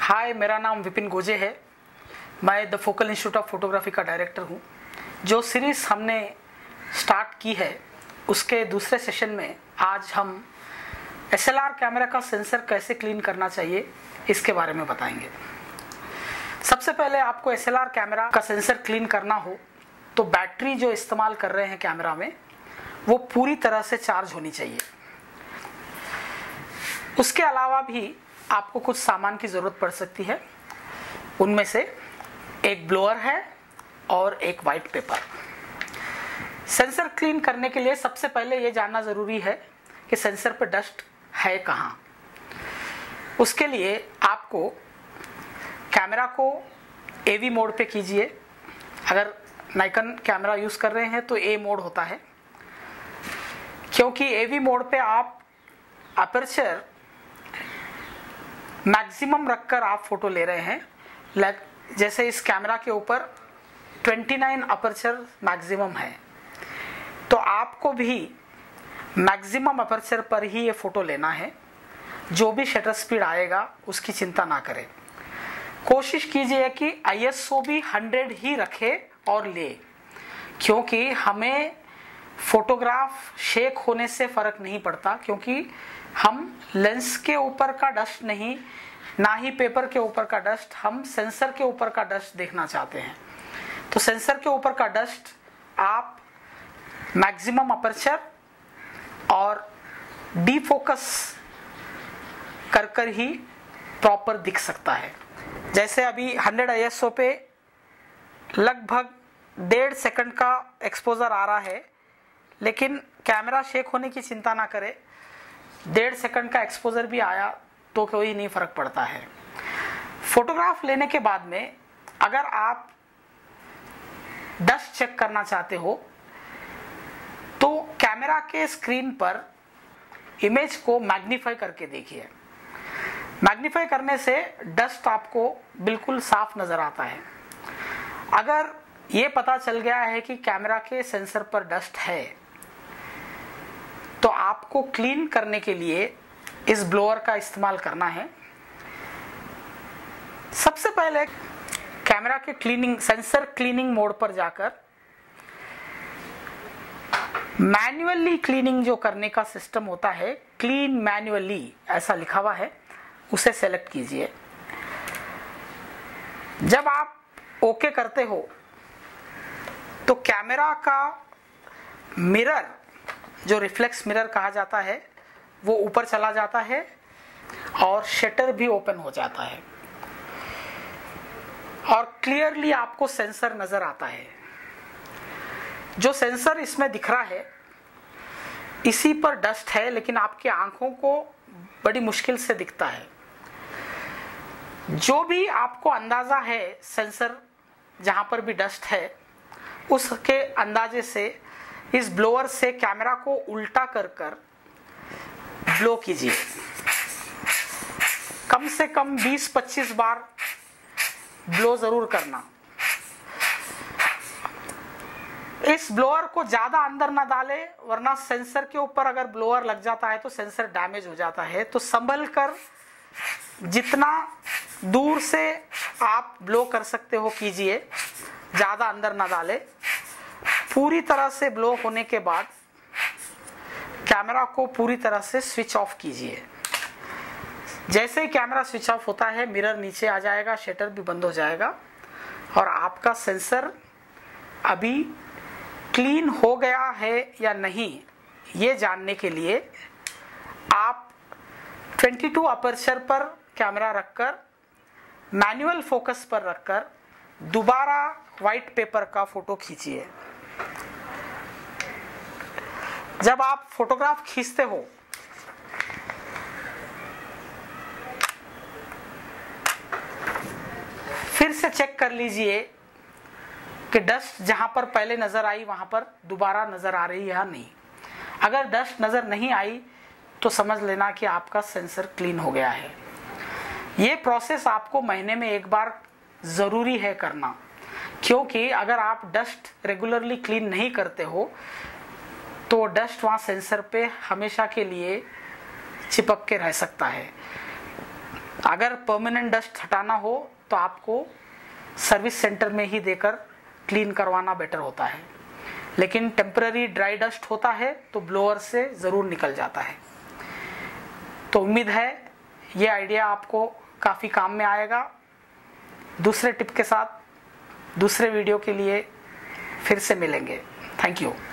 हाय, मेरा नाम विपिन गोजे है। मैं the focal institute of photography का डायरेक्टर हूँ। जो सीरीज़ हमने स्टार्ट की है उसके दूसरे सेशन में आज हम एसएलआर कैमरा का सेंसर कैसे क्लीन करना चाहिए इसके बारे में बताएंगे। सबसे पहले आपको एसएलआर कैमरा का सेंसर क्लीन करना हो तो बैटरी जो इस्तेमाल कर रहे हैं कैमरा में वो पूरी तरह से चार्ज होनी चाहिए। उसके अलावा भी आपको कुछ सामान की ज़रूरत पड़ सकती है। उनमें से एक ब्लोअर है और एक वाइट पेपर। सेंसर क्लीन करने के लिए सबसे पहले ये जानना ज़रूरी है कि सेंसर पर डस्ट है कहाँ। उसके लिए आपको कैमरा को एवी मोड पे कीजिए। अगर नाइकन कैमरा यूज़ कर रहे हैं तो ए मोड होता है, क्योंकि एवी मोड पे आप अपर्चर मैक्सिमम रखकर आप फोटो ले रहे हैं। जैसे इस कैमरा के ऊपर 29 अपर्चर मैक्सिमम है, तो आपको भी मैक्सिमम अपर्चर पर ही ये फ़ोटो लेना है। जो भी शटर स्पीड आएगा उसकी चिंता ना करें। कोशिश कीजिए कि ISO भी 100 ही रखे और ले, क्योंकि हमें फोटोग्राफ शेक होने से फ़र्क नहीं पड़ता, क्योंकि हम लेंस के ऊपर का डस्ट नहीं, ना ही पेपर के ऊपर का डस्ट, हम सेंसर के ऊपर का डस्ट देखना चाहते हैं। तो सेंसर के ऊपर का डस्ट आप मैक्सिमम अपर्चर और डीफोकस कर कर ही प्रॉपर दिख सकता है। जैसे अभी 100 ISO पे लगभग 1.5 सेकंड का एक्सपोजर आ रहा है, लेकिन कैमरा शेक होने की चिंता ना करें। 1.5 सेकंड का एक्सपोजर भी आया तो कोई नहीं फ़र्क पड़ता है। फोटोग्राफ लेने के बाद में अगर आप डस्ट चेक करना चाहते हो तो कैमरा के स्क्रीन पर इमेज को मैग्नीफाई करके देखिए। मैग्नीफाई करने से डस्ट आपको बिल्कुल साफ नज़र आता है। अगर ये पता चल गया है कि कैमरा के सेंसर पर डस्ट है तो आपको क्लीन करने के लिए इस ब्लोअर का इस्तेमाल करना है। सबसे पहले कैमरा के सेंसर क्लीनिंग मोड पर जाकर मैन्युअली क्लीनिंग जो करने का सिस्टम होता है, क्लीन मैन्युअली ऐसा लिखा हुआ है, उसे सेलेक्ट कीजिए। जब आप ओके करते हो तो कैमरा का मिरर, जो रिफ्लेक्स मिरर कहा जाता है, वो ऊपर चला जाता है और शटर भी ओपन हो जाता है और क्लियरली आपको सेंसर नज़र आता है। जो सेंसर इसमें दिख रहा है इसी पर डस्ट है, लेकिन आपकी आंखों को बड़ी मुश्किल से दिखता है। जो भी आपको अंदाज़ा है सेंसर जहाँ पर भी डस्ट है उसके अंदाजे से इस ब्लोअर से कैमरा को उल्टा कर कर ब्लो कीजिए। कम से कम 20-25 बार ब्लो ज़रूर करना। इस ब्लोअर को ज़्यादा अंदर ना डालें, वरना सेंसर के ऊपर अगर ब्लोअर लग जाता है तो सेंसर डैमेज हो जाता है। तो संभल कर जितना दूर से आप ब्लो कर सकते हो कीजिए, ज़्यादा अंदर ना डालें। पूरी तरह से ब्लो होने के बाद कैमरा को पूरी तरह से स्विच ऑफ कीजिए। जैसे ही कैमरा स्विच ऑफ होता है मिरर नीचे आ जाएगा, शटर भी बंद हो जाएगा और आपका सेंसर अभी क्लीन हो गया है या नहीं ये जानने के लिए आप 22 अपर्चर पर कैमरा रखकर, मैनुअल फोकस पर रखकर दोबारा वाइट पेपर का फ़ोटो खींचिए। जब आप फोटोग्राफ खींचते हो फिर से चेक कर लीजिए कि डस्ट जहां पर पहले नज़र आई वहां पर दोबारा नज़र आ रही है या नहीं। अगर डस्ट नज़र नहीं आई तो समझ लेना कि आपका सेंसर क्लीन हो गया है। ये प्रोसेस आपको महीने में एक बार ज़रूरी है करना, क्योंकि अगर आप डस्ट रेगुलरली क्लीन नहीं करते हो तो डस्ट वहाँ सेंसर पे हमेशा के लिए चिपक के रह सकता है। अगर परमानेंट डस्ट हटाना हो तो आपको सर्विस सेंटर में ही देकर क्लीन करवाना बेटर होता है, लेकिन टेम्पररी ड्राई डस्ट होता है तो ब्लोअर से ज़रूर निकल जाता है। तो उम्मीद है ये आइडिया आपको काफ़ी काम में आएगा। दूसरे टिप के साथ दूसरे वीडियो के लिए फिर से मिलेंगे। Thank you.